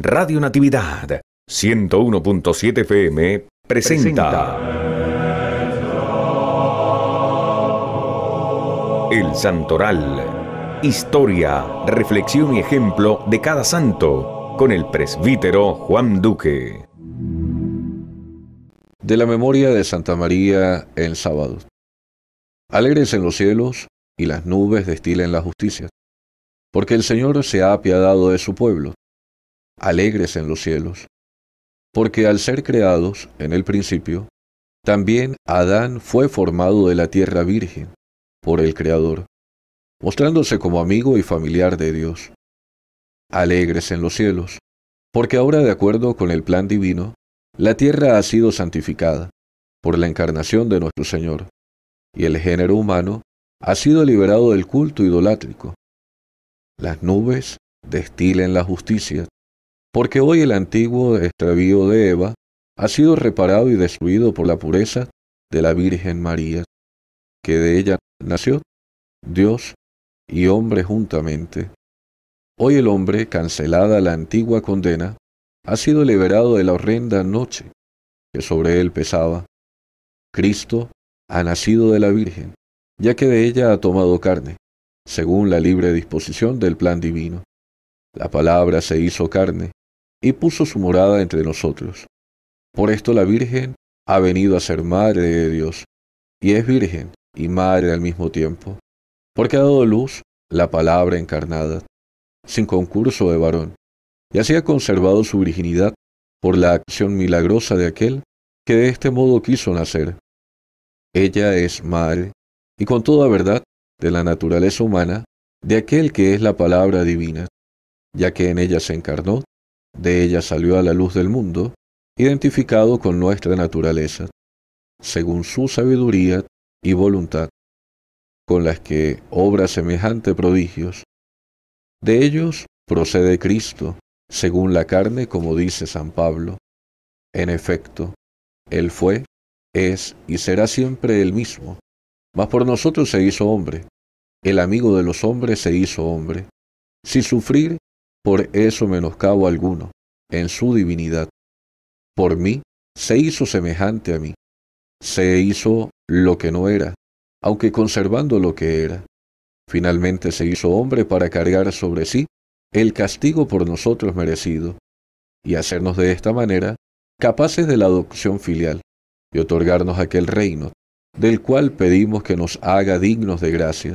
Radio Natividad 101.7 FM presenta El Santoral. Historia, reflexión y ejemplo de cada santo con el presbítero Juan Duque. De la memoria de Santa María en sábado. Alegres en los cielos y las nubes destilen la justicia, porque el Señor se ha apiadado de su pueblo. Alegres en los cielos, porque al ser creados en el principio, también Adán fue formado de la tierra virgen por el Creador, mostrándose como amigo y familiar de Dios. Alegres en los cielos, porque ahora, de acuerdo con el plan divino, la tierra ha sido santificada por la encarnación de nuestro Señor, y el género humano ha sido liberado del culto idolátrico. Las nubes destilen la justicia, porque hoy el antiguo extravío de Eva ha sido reparado y destruido por la pureza de la Virgen María, que de ella nació Dios y hombre juntamente. Hoy el hombre, cancelada la antigua condena, ha sido liberado de la horrenda noche que sobre él pesaba. Cristo ha nacido de la Virgen, ya que de ella ha tomado carne, según la libre disposición del plan divino. La palabra se hizo carne y puso su morada entre nosotros. Por esto la Virgen ha venido a ser madre de Dios, y es virgen y madre al mismo tiempo, porque ha dado luz la palabra encarnada, sin concurso de varón, y así ha conservado su virginidad por la acción milagrosa de aquel que de este modo quiso nacer. Ella es madre, y con toda verdad, de la naturaleza humana, de aquel que es la palabra divina, ya que en ella se encarnó, de ella salió a la luz del mundo, identificado con nuestra naturaleza, según su sabiduría y voluntad, con las que obra semejante prodigios. De ellos procede Cristo, según la carne, como dice San Pablo. En efecto, Él fue, es y será siempre el mismo, mas por nosotros se hizo hombre, el amigo de los hombres se hizo hombre, sin sufrir por eso menoscabo alguno, en su divinidad. Por mí se hizo semejante a mí, se hizo lo que no era, aunque conservando lo que era. Finalmente se hizo hombre para cargar sobre sí el castigo por nosotros merecido, y hacernos de esta manera capaces de la adopción filial, y otorgarnos aquel reino, del cual pedimos que nos haga dignos de gracia,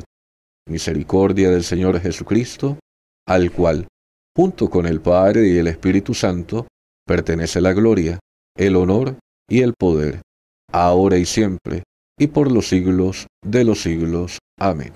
misericordia del Señor Jesucristo, al cual, junto con el Padre y el Espíritu Santo, pertenece la gloria, el honor y el poder, ahora y siempre, y por los siglos de los siglos. Amén.